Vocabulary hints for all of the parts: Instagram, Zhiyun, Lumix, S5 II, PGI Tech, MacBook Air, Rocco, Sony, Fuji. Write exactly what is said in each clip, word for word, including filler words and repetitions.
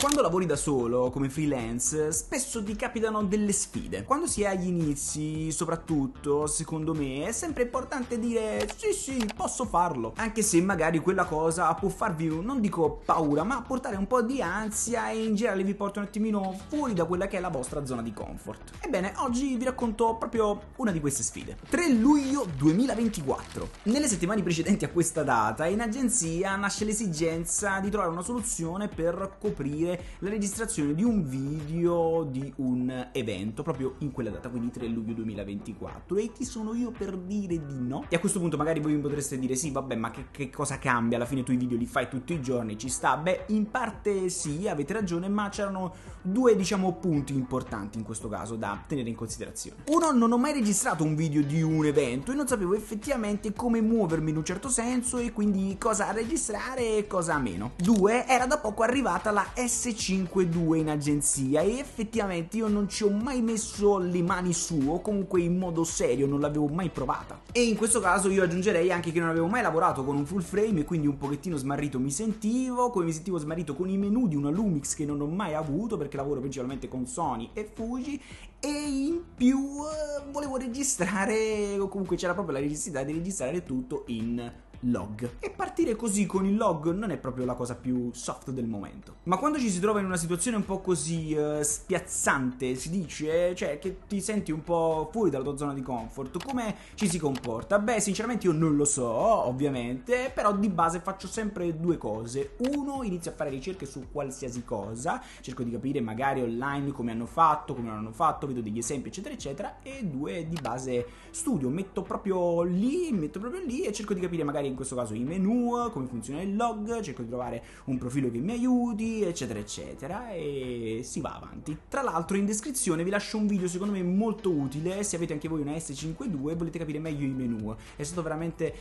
Quando lavori da solo, come freelance, spesso ti capitano delle sfide. Quando si è agli inizi, soprattutto, secondo me, è sempre importante dire sì sì, posso farlo, anche se magari quella cosa può farvi, non dico paura, ma portare un po' di ansia e in generale vi porta un attimino fuori da quella che è la vostra zona di comfort. Ebbene, oggi vi racconto proprio una di queste sfide. tre luglio duemilaventiquattro. Nelle settimane precedenti a questa data, in agenzia nasce l'esigenza di trovare una soluzione per coprire la registrazione di un video di un evento proprio in quella data, quindi tre luglio duemilaventiquattro. E chi sono io per dire di no? E a questo punto magari voi mi potreste dire sì, vabbè, ma che, che cosa cambia? Alla fine tu i video li fai tutti i giorni, ci sta? Beh, in parte sì, avete ragione, ma c'erano due, diciamo, punti importanti in questo caso da tenere in considerazione. Uno, non ho mai registrato un video di un evento e non sapevo effettivamente come muovermi in un certo senso e quindi cosa registrare e cosa meno. Due, era da poco arrivata la S cinque due in agenzia e effettivamente io non ci ho mai messo le mani su, o comunque in modo serio non l'avevo mai provata. E in questo caso io aggiungerei anche che non avevo mai lavorato con un full frame e quindi un pochettino smarrito mi sentivo, come mi sentivo smarrito con i menu di una Lumix che non ho mai avuto perché lavoro principalmente con Sony e Fuji, e in più eh, volevo registrare, o comunque c'era proprio la necessità di registrare tutto in log. E partire così con il log non è proprio la cosa più soft del momento. Ma quando ci si trova in una situazione un po' così eh, spiazzante, si dice, cioè che ti senti un po' fuori dalla tua zona di comfort, come ci si comporta? Beh, sinceramente io non lo so, ovviamente, però di base faccio sempre due cose. Uno, inizio a fare ricerche su qualsiasi cosa, cerco di capire magari online come hanno fatto, come non hanno fatto, vedo degli esempi eccetera eccetera. E due, di base studio, metto proprio lì, metto proprio lì e cerco di capire magari in questo caso i menu, come funziona il log, cerco di trovare un profilo che mi aiuti, eccetera eccetera, e si va avanti. Tra l'altro in descrizione vi lascio un video secondo me molto utile, se avete anche voi una S cinque due e volete capire meglio i menu, è stato veramente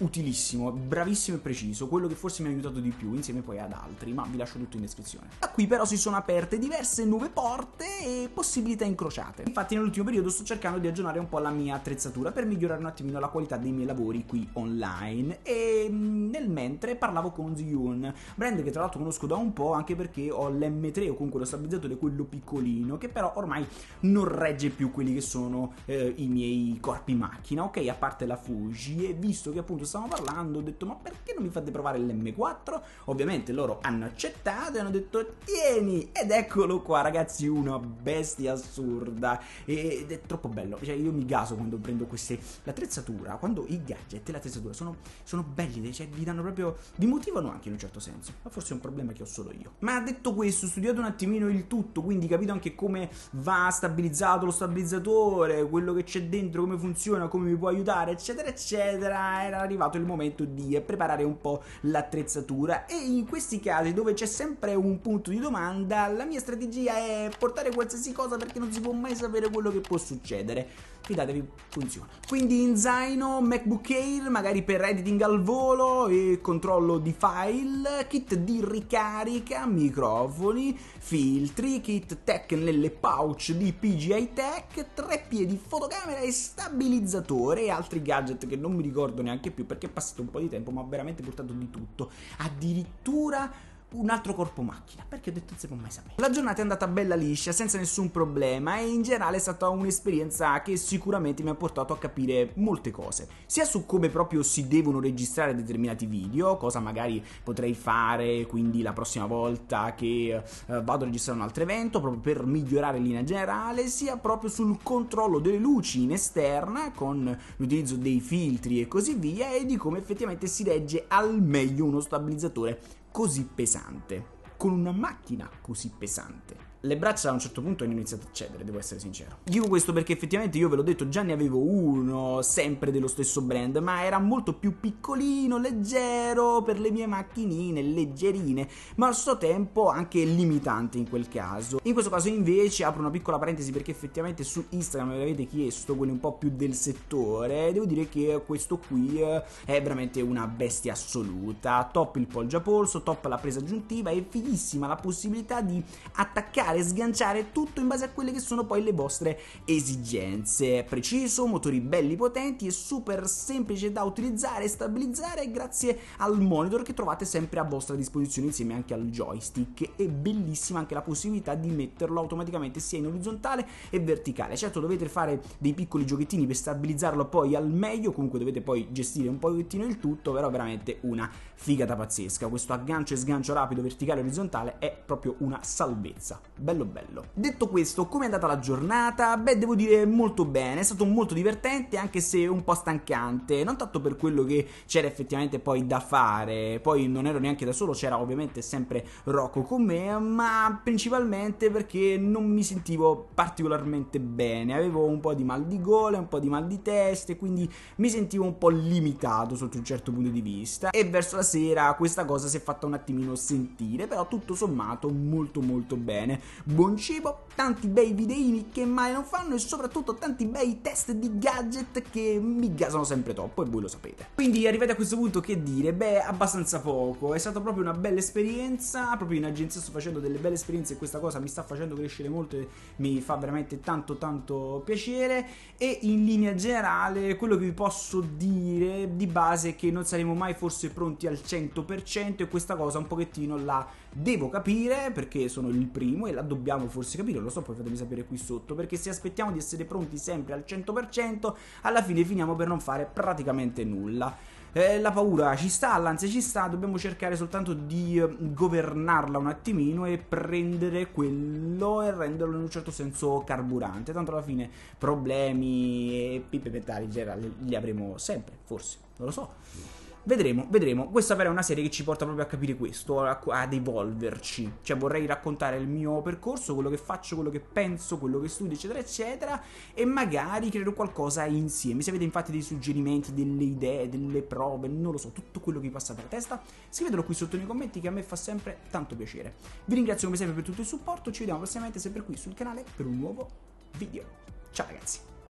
utilissimo, bravissimo e preciso, quello che forse mi ha aiutato di più insieme poi ad altri, ma vi lascio tutto in descrizione. Da qui però si sono aperte diverse nuove porte e possibilità incrociate. Infatti nell'ultimo periodo sto cercando di aggiornare un po' la mia attrezzatura per migliorare un attimino la qualità dei miei lavori qui online, e nel mentre parlavo con Zhiyun, brand che tra l'altro conosco da un po' anche perché ho l'M tre o comunque lo stabilizzatore quello piccolino che però ormai non regge più quelli che sono eh, i miei corpi macchina, ok, a parte la Fuji, e visto che appunto stavamo parlando ho detto ma perché non mi fate provare l'M quattro? Ovviamente loro hanno accettato e hanno detto tieni, ed eccolo qua ragazzi, una bestia assurda, ed è troppo bello, cioè io mi gaso quando prendo queste, l'attrezzatura, quando i gadget e l'attrezzatura sono sono belli, cioè vi danno proprio, vi motivano anche in un certo senso, ma forse è un problema che ho solo io. Ma detto questo, studiato un attimino il tutto, quindi capito anche come va stabilizzato lo stabilizzatore, quello che c'è dentro, come funziona, come mi può aiutare eccetera eccetera, era arrivato il momento di preparare un po' l'attrezzatura, e in questi casi dove c'è sempre un punto di domanda la mia strategia è portare qualsiasi cosa perché non si può mai sapere quello che può succedere, fidatevi funziona. Quindi in zaino MacBook Air magari per editing al volo e controllo di file, kit di ricarica, microfoni, filtri, kit tech nelle pouch di P G I Tech, tre piedi, fotocamera e stabilizzatore e altri gadget che non mi ricordo neanche più perché è passato un po' di tempo, ma ho veramente portato di tutto, addirittura un altro corpo macchina, perché ho detto non si può mai sapere. La giornata è andata bella liscia, senza nessun problema, e in generale è stata un'esperienza che sicuramente mi ha portato a capire molte cose, sia su come proprio si devono registrare determinati video, cosa magari potrei fare quindi la prossima volta che eh, vado a registrare un altro evento, proprio per migliorare in linea generale, sia proprio sul controllo delle luci in esterna con l'utilizzo dei filtri e così via, e di come effettivamente si regge al meglio uno stabilizzatore così pesante, con una macchina così pesante. Le braccia a un certo punto hanno iniziato a cedere, devo essere sincero. Dico questo perché effettivamente io ve l'ho detto, già ne avevo uno sempre dello stesso brand, ma era molto più piccolino, leggero per le mie macchinine, leggerine, ma al suo tempo anche limitante in quel caso. In questo caso invece apro una piccola parentesi perché effettivamente su Instagram me l'avete chiesto, quelli un po' più del settore, devo dire che questo qui è veramente una bestia assoluta. Top il poggiapolso, top la presa aggiuntiva e fighissima la possibilità di attaccare staccare, sganciare tutto in base a quelle che sono poi le vostre esigenze. È preciso, motori belli potenti e super semplice da utilizzare e stabilizzare grazie al monitor che trovate sempre a vostra disposizione insieme anche al joystick. È bellissima anche la possibilità di metterlo automaticamente sia in orizzontale e verticale. Certo dovete fare dei piccoli giochettini per stabilizzarlo poi al meglio, comunque dovete poi gestire un pochettino il tutto, però veramente una figata pazzesca. Questo aggancio e sgancio rapido verticale e orizzontale è proprio una salvezza, bello bello. Detto questo, com'è andata la giornata? Beh, devo dire molto bene, è stato molto divertente anche se un po' stancante, non tanto per quello che c'era effettivamente poi da fare, poi non ero neanche da solo, c'era ovviamente sempre Rocco con me, ma principalmente perché non mi sentivo particolarmente bene, avevo un po' di mal di gola, un po' di mal di testa e quindi mi sentivo un po' limitato sotto un certo punto di vista, e verso la sera questa cosa si è fatta un attimino sentire, però tutto sommato molto molto bene. Buon cibo, tanti bei videini che mai non fanno e soprattutto tanti bei test di gadget che mi gasano sempre troppo e voi lo sapete. Quindi arrivati a questo punto che dire? Beh, abbastanza poco, è stata proprio una bella esperienza, proprio in agenzia sto facendo delle belle esperienze e questa cosa mi sta facendo crescere molto e mi fa veramente tanto tanto piacere. E in linea generale quello che vi posso dire di base è che non saremo mai forse pronti al cento per cento e questa cosa un pochettino la devo capire perché sono il primo e la dobbiamo forse capire, lo so, poi fatemi sapere qui sotto, perché se aspettiamo di essere pronti sempre al cento per cento alla fine finiamo per non fare praticamente nulla. Eh, la paura ci sta, l'ansia ci sta, dobbiamo cercare soltanto di eh, governarla un attimino e prendere quello e renderlo in un certo senso carburante, tanto alla fine problemi e pippe mentali in generale li avremo sempre, forse, non lo so. Vedremo, vedremo, questa però è una serie che ci porta proprio a capire questo, ad evolverci, cioè vorrei raccontare il mio percorso, quello che faccio, quello che penso, quello che studio eccetera eccetera e magari creare qualcosa insieme. Se avete infatti dei suggerimenti, delle idee, delle prove, non lo so, tutto quello che vi passa per la testa, scrivetelo qui sotto nei commenti che a me fa sempre tanto piacere. Vi ringrazio come sempre per tutto il supporto, ci vediamo prossimamente sempre qui sul canale per un nuovo video, ciao ragazzi!